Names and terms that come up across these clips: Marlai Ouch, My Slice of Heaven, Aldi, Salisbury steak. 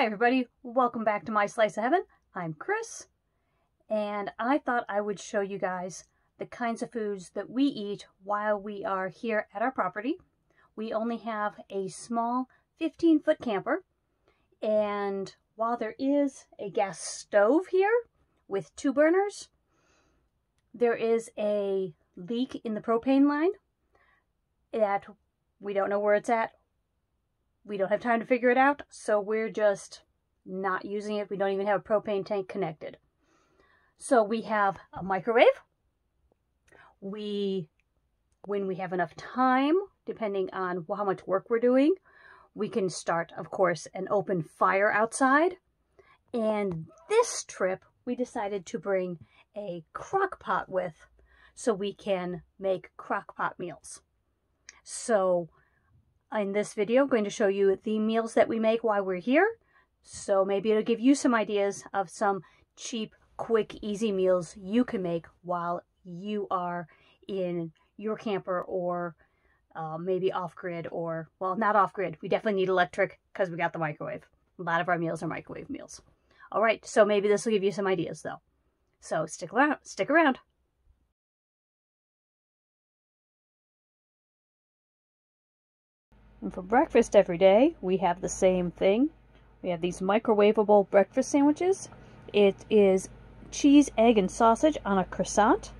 Hi everybody, welcome back to My Slice of Heaven. I'm Chris, and I thought I would show you guys the kinds of foods that we eat while we are here at our property. We only have a small 15-foot camper, and while there is a gas stove here with two burners, there is a leak in the propane line that we don't know where it's at. We don't have time to figure it out, so we're just not using it. We don't even have a propane tank connected. So we have a microwave. When we have enough time, depending on how much work we're doing, we can start, of course, an open fire outside. And this trip, we decided to bring a crock pot with, so we can make crock pot meals. So in this video, I'm going to show you the meals that we make while we're here. So maybe it'll give you some ideas of some cheap, quick, easy meals you can make while you are in your camper or maybe off-grid or, well, not off-grid. We definitely need electric because we got the microwave. A lot of our meals are microwave meals. All right, so maybe this will give you some ideas though. So stick around. And for breakfast every day, we have the same thing. We have these microwavable breakfast sandwiches. It is cheese, egg, and sausage on a croissant.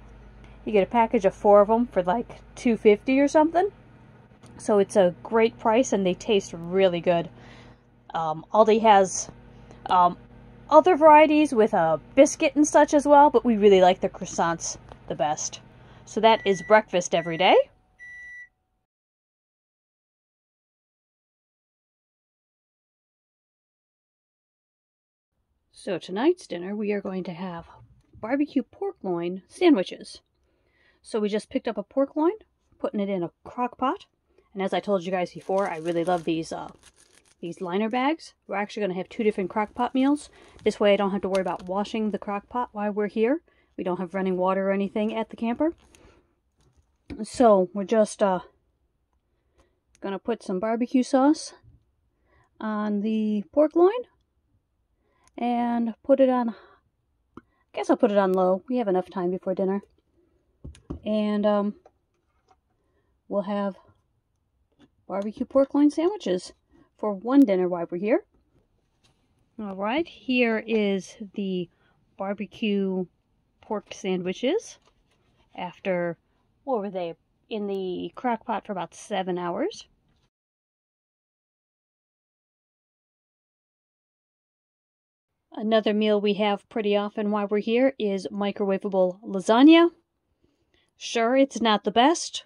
You get a package of four of them for like $2.50 or something. So it's a great price, and they taste really good. Aldi has other varieties with a biscuit and such as well, but we really like the croissants the best. So that is breakfast every day. So tonight's dinner, we are going to have barbecue pork loin sandwiches. So we just picked up a pork loin, putting it in a crock pot. And as I told you guys before, I really love these liner bags. We're actually going to have two different crock pot meals. This way I don't have to worry about washing the crock pot while we're here. We don't have running water or anything at the camper. So we're just going to put some barbecue sauce on the pork loin. And put it on, I guess I'll put it on low. We have enough time before dinner. And we'll have barbecue pork loin sandwiches for one dinner while we're here. All right, here is the barbecue pork sandwiches after, what were they, in the crock pot for about 7 hours. Another meal we have pretty often while we're here is microwavable lasagna. Sure, it's not the best.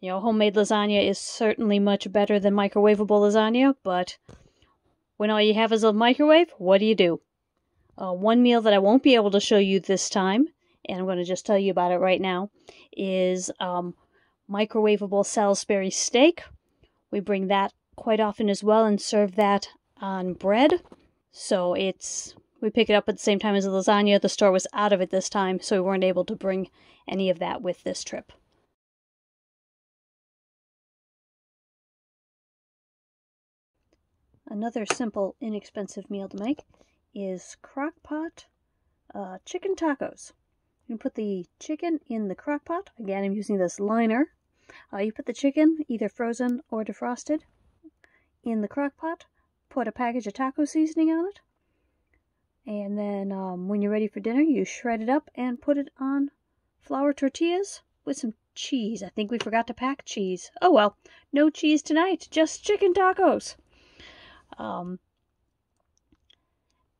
You know, homemade lasagna is certainly much better than microwavable lasagna, but when all you have is a microwave, what do you do? One meal that I won't be able to show you this time, and I'm going to just tell you about it right now, is microwavable Salisbury steak. We bring that quite often as well and serve that on bread. So we pick it up at the same time as the lasagna. The store was out of it this time, so we weren't able to bring any of that with this trip. Another simple, inexpensive meal to make is crock pot chicken tacos. You can put the chicken in the crock pot. Again, I'm using this liner. You put the chicken, either frozen or defrosted, in the crock pot. Put a package of taco seasoning on it, and then when you're ready for dinner, you shred it up and put it on flour tortillas with some cheese. I think we forgot to pack cheese. Oh well, no cheese tonight, just chicken tacos.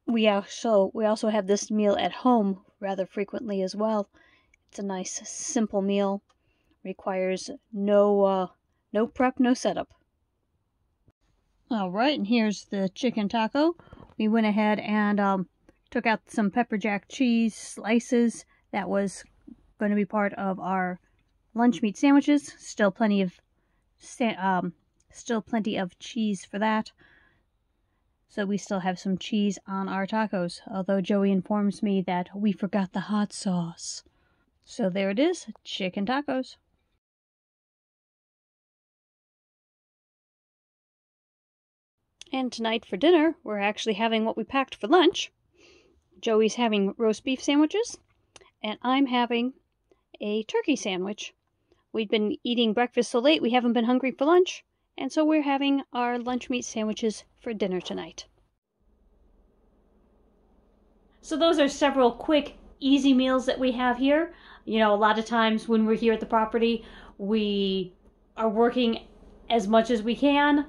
We also have this meal at home rather frequently as well. It's a nice simple meal, requires no prep, no setup. All right, and here's the chicken taco. We went ahead and took out some pepper jack cheese slices. That was going to be part of our lunch meat sandwiches. Still plenty of cheese for that. So we still have some cheese on our tacos, although Joey informs me that we forgot the hot sauce. So there it is, chicken tacos. And tonight for dinner, we're actually having what we packed for lunch. Joey's having roast beef sandwiches, and I'm having a turkey sandwich. We've been eating breakfast so late, we haven't been hungry for lunch, and so we're having our lunch meat sandwiches for dinner tonight. So those are several quick, easy meals that we have here. You know, a lot of times when we're here at the property, we are working as much as we can,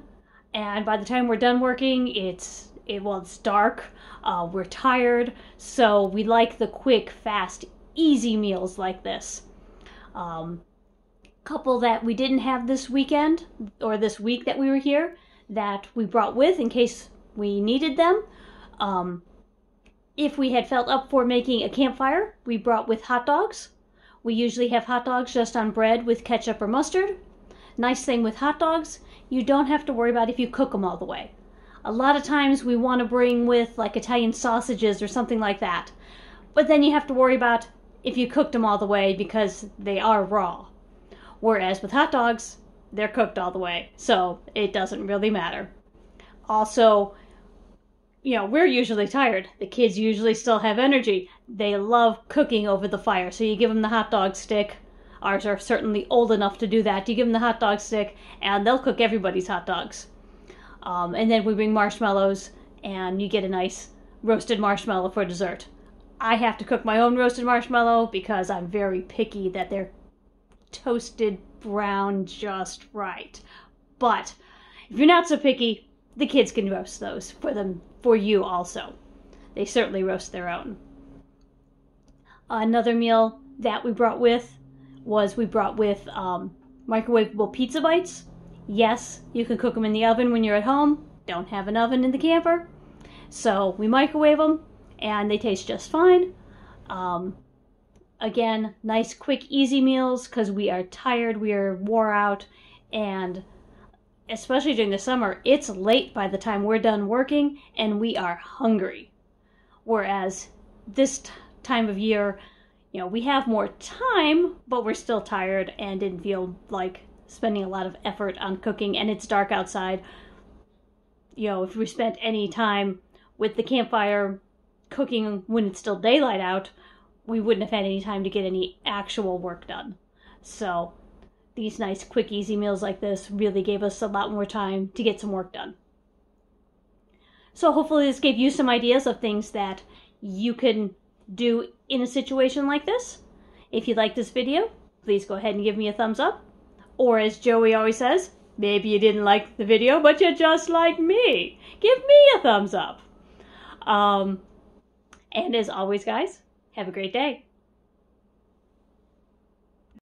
and by the time we're done working, it's dark, we're tired, so we like the quick, fast, easy meals like this. Couple that we didn't have this weekend, or this week that we were here, that we brought with in case we needed them. If we had felt up for making a campfire, we brought with hot dogs. We usually have hot dogs just on bread with ketchup or mustard. Nice thing with hot dogs, you don't have to worry about if you cook them all the way. A lot of times we want to bring with like Italian sausages or something like that, but then you have to worry about if you cooked them all the way because they are raw. Whereas with hot dogs, they're cooked all the way, so it doesn't really matter. Also, you know, we're usually tired. The kids usually still have energy. They love cooking over the fire, so you give them the hot dog stick. Ours are certainly old enough to do that. You give them the hot dog stick, and they'll cook everybody's hot dogs. And then we bring marshmallows, and you get a nice roasted marshmallow for dessert. I have to cook my own roasted marshmallow because I'm very picky that they're toasted brown just right. But if you're not so picky, the kids can roast those for you also. They certainly roast their own. Another meal that we brought with was microwavable pizza bites. Yes, you can cook them in the oven when you're at home. Don't have an oven in the camper. So we microwave them and they taste just fine. Again, nice, quick, easy meals because we are tired, we are wore out, and especially during the summer, it's late by the time we're done working and we are hungry. Whereas this time of year, you know, we have more time, but we're still tired and didn't feel like spending a lot of effort on cooking, and it's dark outside. You know, if we spent any time with the campfire cooking when it's still daylight out, we wouldn't have had any time to get any actual work done. So these nice, quick, easy meals like this really gave us a lot more time to get some work done. So hopefully this gave you some ideas of things that you can do in a situation like this. If you like this video, please go ahead and give me a thumbs up. Or as Joey always says, maybe you didn't like the video, but you're just like me. Give me a thumbs up. And as always, guys, have a great day.